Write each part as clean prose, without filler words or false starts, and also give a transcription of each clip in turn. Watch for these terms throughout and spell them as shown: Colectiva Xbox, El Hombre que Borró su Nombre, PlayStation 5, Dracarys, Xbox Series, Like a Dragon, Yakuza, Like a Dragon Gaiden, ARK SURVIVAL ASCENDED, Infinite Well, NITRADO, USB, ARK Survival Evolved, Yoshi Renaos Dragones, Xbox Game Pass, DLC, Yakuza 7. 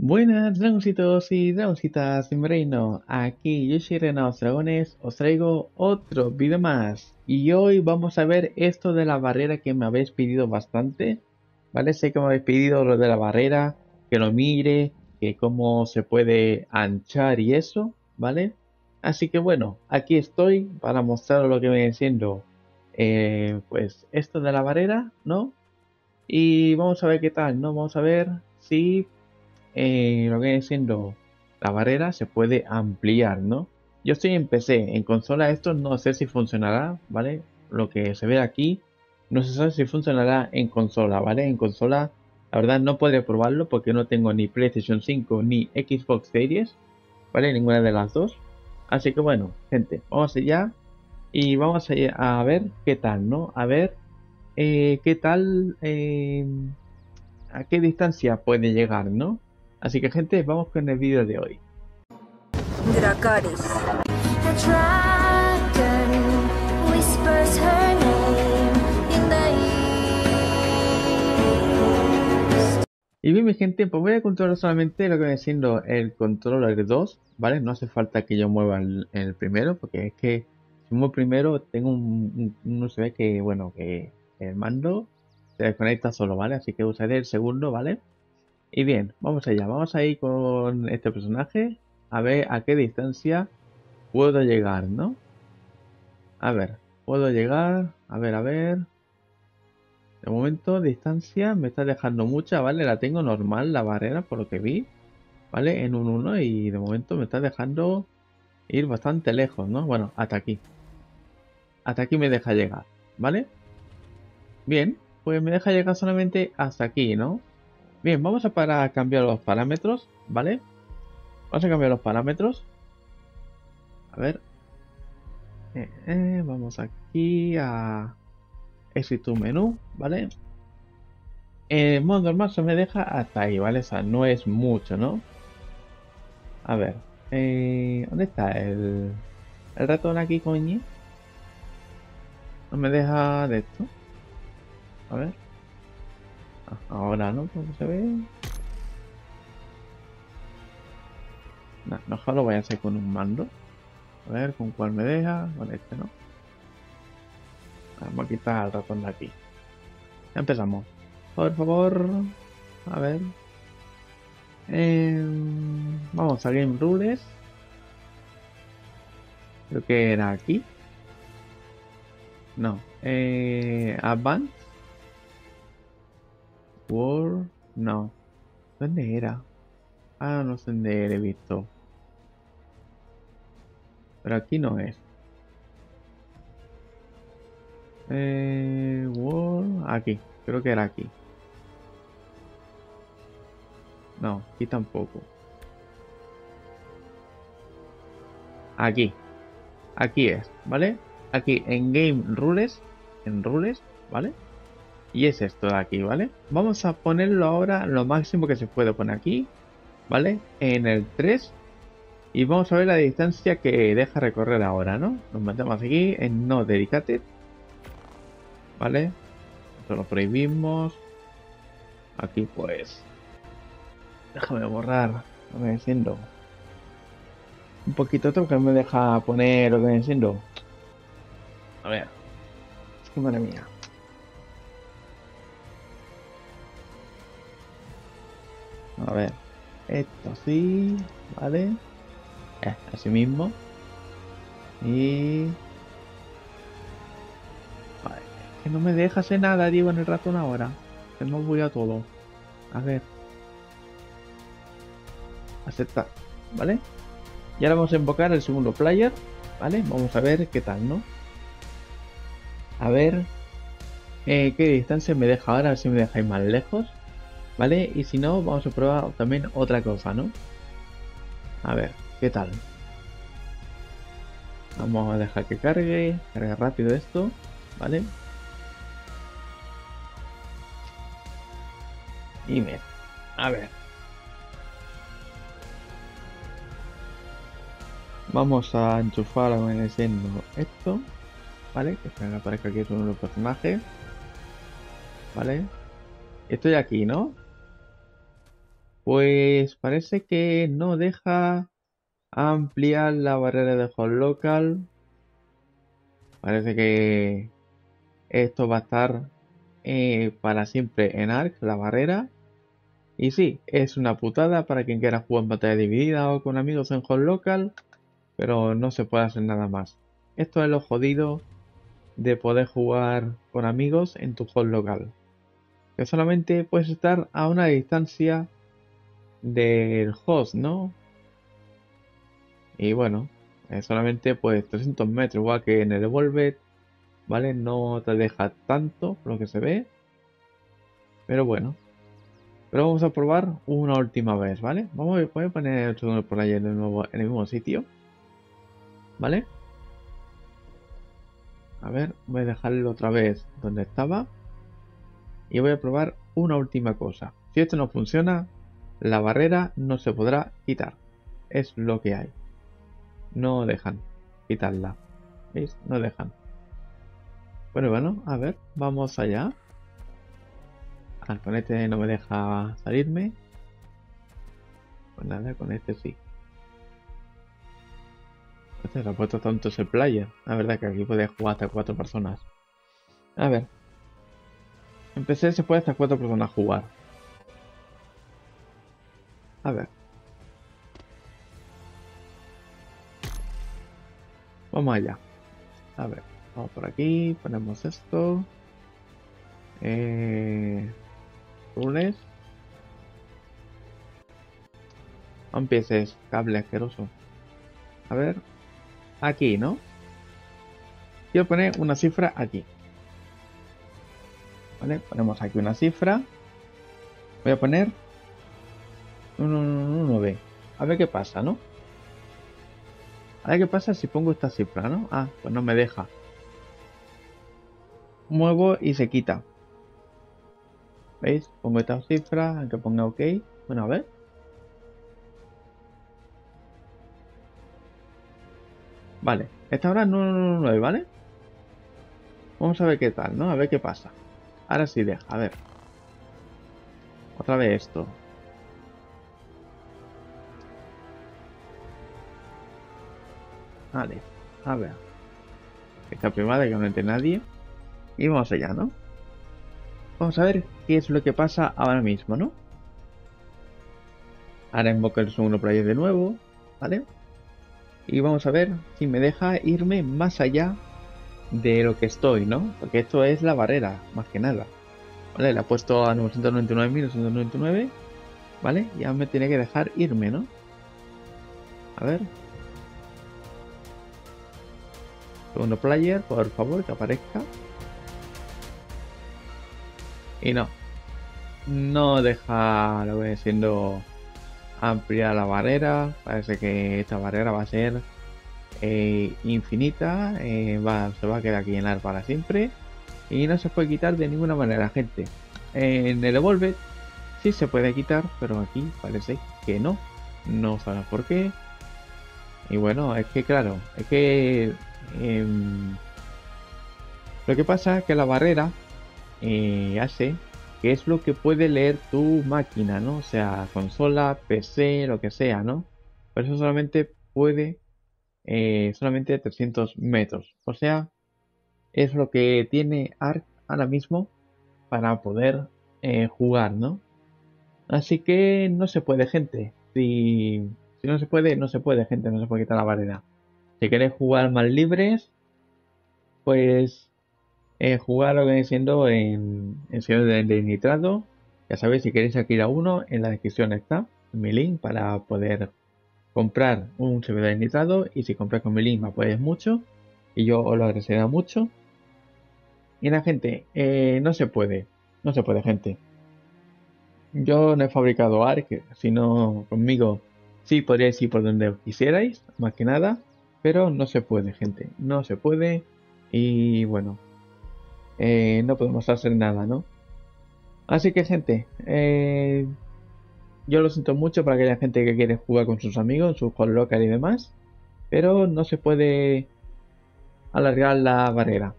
Buenas dragoncitos y dragoncitas de mi reino, aquí Yoshi Renaos Dragones, os traigo otro vídeo más. Y hoy vamos a ver esto de la barrera que me habéis pedido bastante, ¿vale? Sé que me habéis pedido lo de la barrera, que lo mire, que cómo se puede anchar y eso, ¿vale? Así que bueno, aquí estoy para mostraros lo que me viene siendo pues esto de la barrera, ¿no? Y vamos a ver qué tal, ¿no? Vamos a ver si... lo que viene siendo la barrera se puede ampliar, ¿no? Yo estoy en PC, en consola esto no sé si funcionará, ¿vale? Lo que se ve aquí no se sabe si funcionará en consola, ¿vale? En consola, la verdad no podré probarlo porque no tengo ni PlayStation 5 ni Xbox Series, ¿vale? Ninguna de las dos. Así que bueno, gente, vamos allá y vamos a ver qué tal, ¿no? A ver qué tal, a qué distancia puede llegar, ¿no? Así que gente, vamos con el vídeo de hoy. Dracarys. Y bien mi gente, pues voy a controlar solamente lo que viene siendo el controller 2, ¿vale? No hace falta que yo mueva el primero, porque es que si muevo primero tengo un USB que, bueno, que el mando se desconecta solo, ¿vale? Así que usaré el segundo, ¿vale? Y bien, vamos allá, vamos a ir con este personaje a ver a qué distancia puedo llegar, ¿no? A ver, puedo llegar, a ver. De momento, distancia me está dejando mucha, ¿vale? La tengo normal, la barrera, por lo que vi, ¿vale? En un 1 y de momento me está dejando ir bastante lejos, ¿no? Bueno, hasta aquí. Hasta aquí me deja llegar, ¿vale? Bien, pues me deja llegar solamente hasta aquí, ¿no? Bien, vamos a cambiar los parámetros, ¿vale? Vamos a cambiar los parámetros. A ver. Vamos aquí a Exit to Menú, ¿vale? En modo normal se me deja hasta ahí, ¿vale? O sea, no es mucho, ¿no? A ver. ¿Dónde está el ratón aquí, coño? No me deja de esto. A ver. Ahora no, como se ve. No, mejor lo voy a hacer con un mando. A ver con cuál me deja. Vale, este no. Vamos a quitar el ratón de aquí. Ya empezamos. Por favor. A ver. Vamos a Game Rules. Creo que era aquí. No. Advanced. World, no. ¿Dónde era? Ah, no sé dónde he visto. Pero aquí no es. World, aquí. Creo que era aquí. No, aquí tampoco. Aquí. Aquí es, ¿vale? Aquí en Game Rules. En Rules, ¿vale? Y es esto de aquí, ¿vale? Vamos a ponerlo ahora lo máximo que se puede poner aquí, ¿vale? En el 3. Y vamos a ver la distancia que deja recorrer ahora, ¿no? Nos metemos aquí en No Dedicated, ¿vale? Esto lo prohibimos. Aquí pues... Déjame borrar lo que enciendo. Un poquito otro que me deja poner lo que enciendo. A ver. Es que madre mía. A ver, esto sí, ¿vale? Así mismo. Y... Vale, es que no me deja hacer nada, digo, en el ratón ahora. Que no voy a todo. A ver. Aceptar, ¿vale? Y ahora vamos a invocar el segundo player, ¿vale? Vamos a ver qué tal, ¿no? A ver... qué distancia me deja ahora, a ver si me dejáis más lejos. ¿Vale? Y si no, vamos a probar también otra cosa, ¿no? A ver, ¿qué tal? Vamos a dejar que cargue. Carga rápido esto, ¿vale? Y mira, a ver. Vamos a enchufar amaneciendo esto, ¿vale? Que aparezca aquí uno de los personajes, ¿vale? Estoy aquí, ¿no? Pues parece que no deja ampliar la barrera de host local. Parece que esto va a estar para siempre en ARK, la barrera. Y sí, es una putada para quien quiera jugar en batalla dividida o con amigos en host local, pero no se puede hacer nada más. Esto es lo jodido de poder jugar con amigos en tu host local, que solamente puedes estar a una distancia del host, ¿no? Y bueno, solamente pues 300 metros, igual que en el Evolved, ¿vale? No te deja tanto lo que se ve, pero bueno. Pero vamos a probar una última vez, ¿vale? Vamos a poder poner el turno por ahí en el mismo sitio, ¿vale? A ver, voy a dejarlo otra vez donde estaba. Y voy a probar una última cosa. Si esto no funciona, la barrera no se podrá quitar. Es lo que hay. No dejan quitarla. ¿Veis? No dejan. Bueno, a ver, vamos allá. Ah, con este no me deja salirme. Pues nada, con este sí. Este se ha puesto tanto ese player. La verdad que aquí puedes jugar hasta 4 personas. A ver. En PC se puede hasta 4 personas jugar. A ver. Vamos allá. A ver. Vamos por aquí. Ponemos esto. Runes. No empieces, cable asqueroso. A ver. Aquí, ¿no? Quiero poner una cifra aquí. Vale, ponemos aquí una cifra. Voy a poner 9. A ver qué pasa, ¿no? A ver qué pasa si pongo esta cifra, ¿no? Ah, pues no me deja. Muevo y se quita. ¿Veis? Pongo esta cifra, aunque ponga OK. Bueno, a ver. Vale, esta hora no, 9, ¿vale? Vamos a ver qué tal, ¿no? A ver qué pasa. Ahora sí deja, a ver. Otra vez esto. Vale, a ver. Esta privada que no entre nadie. Y vamos allá, ¿no? Vamos a ver qué es lo que pasa ahora mismo, ¿no? Ahora invoco el segundo player de nuevo, ¿vale? Y vamos a ver si me deja irme más allá de lo que estoy, ¿no? Porque esto es la barrera, más que nada. Vale, la he puesto a 999.999, ¿vale? Ya me tiene que dejar irme, ¿no? A ver. Segundo player, por favor, que aparezca. Y no. No deja, lo voy diciendo, ampliar la barrera. Parece que esta barrera va a ser infinita. Se va a quedar aquí en ARK para siempre. Y no se puede quitar de ninguna manera, gente. En el Evolved sí se puede quitar, pero aquí parece que no. No sabemos por qué. Y bueno, es que claro, es que... lo que pasa es que la barrera... hace que es lo que puede leer tu máquina, ¿no? O sea, consola, PC, lo que sea, ¿no? Por eso solamente puede, solamente 300 metros. O sea, es lo que tiene ARK ahora mismo para poder jugar, ¿no? Así que no se puede, gente. Si no se puede, no se puede, gente. No se puede quitar la barrera. Si queréis jugar más libres, pues... jugar lo que viene siendo en el servidor de Nitrado. Ya sabéis, si queréis adquirir a uno, en la descripción está mi link para poder comprar un servidor de Nitrado. Y si compráis con mi link me apoyáis mucho y yo os lo agradeceré mucho. Y la gente, no se puede, gente. Yo no he fabricado ARK, sino conmigo sí podríais ir por donde quisierais, más que nada, pero no se puede, gente, no se puede. Y bueno, no podemos hacer nada, ¿no? Así que, gente, yo lo siento mucho para aquella gente que quiere jugar con sus amigos, sus host local y demás, pero no se puede alargar la barrera.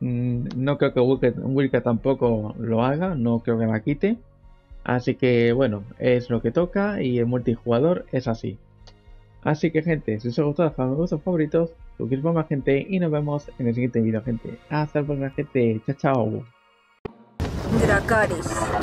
No creo que Wilka tampoco lo haga, no creo que la quite. Así que bueno, es lo que toca y el multijugador es así. Así que gente, si os ha gustado, dejadme vuestros favoritos, suscribiros más gente y nos vemos en el siguiente vídeo, gente. Hasta la próxima, gente. Chao, chao. Dracarys.